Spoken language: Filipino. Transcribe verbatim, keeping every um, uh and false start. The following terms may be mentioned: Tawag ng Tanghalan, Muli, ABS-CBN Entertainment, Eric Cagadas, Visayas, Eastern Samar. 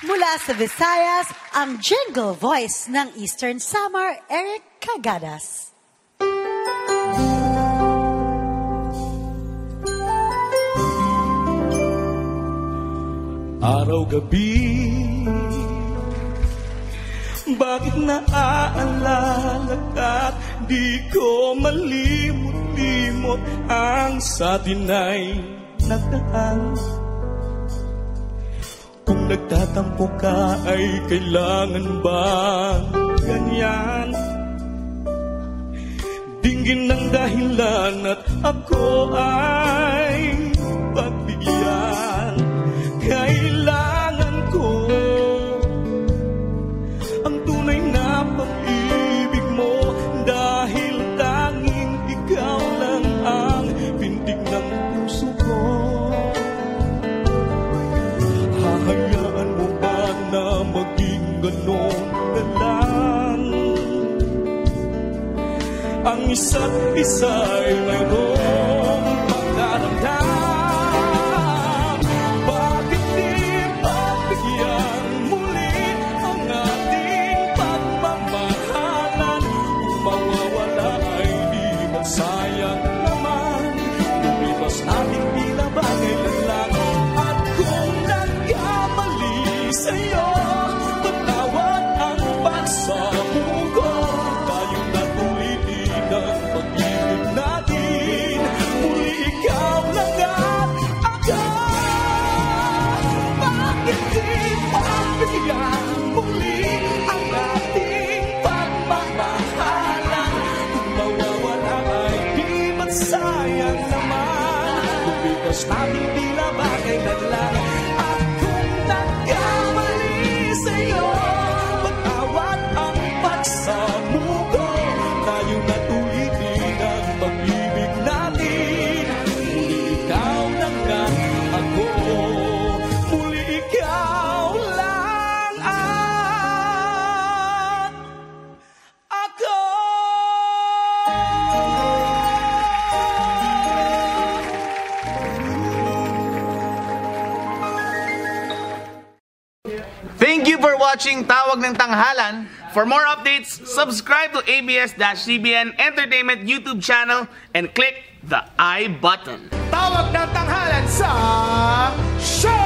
Mula sa Visayas, ang jingle voice ng Eastern Samar, Eric Cagadas. Araw-gabi, bakit naaalala ka't di ko malimot-limot ang sa atin ay nagdaan. Kung nagtatampo ka ay kailangan bang ganyan? Dinggin ng dahilan at ako ay pagbigyan. Kailangan ko ang tunay na pag-ibig mo, dahil tanging ikaw lang ang pindig ng puso ko. Hahayaan mo ba na maging ganon na lang? Ang isa't isa'y mayroong pagkaramdam. Sabi nila bagay na lang at kung nagkamali sa'yo, patawad ang pagsamugo. Tayong natulitin ang pag-ibig natin. Muli ikaw lang ang ako, muli ikaw lang ang ako. Thank you for watching Tawag ng Tanghalan. For more updates, subscribe to A B S C B N Entertainment YouTube channel and click the I button. Tawag ng Tanghalan sa show!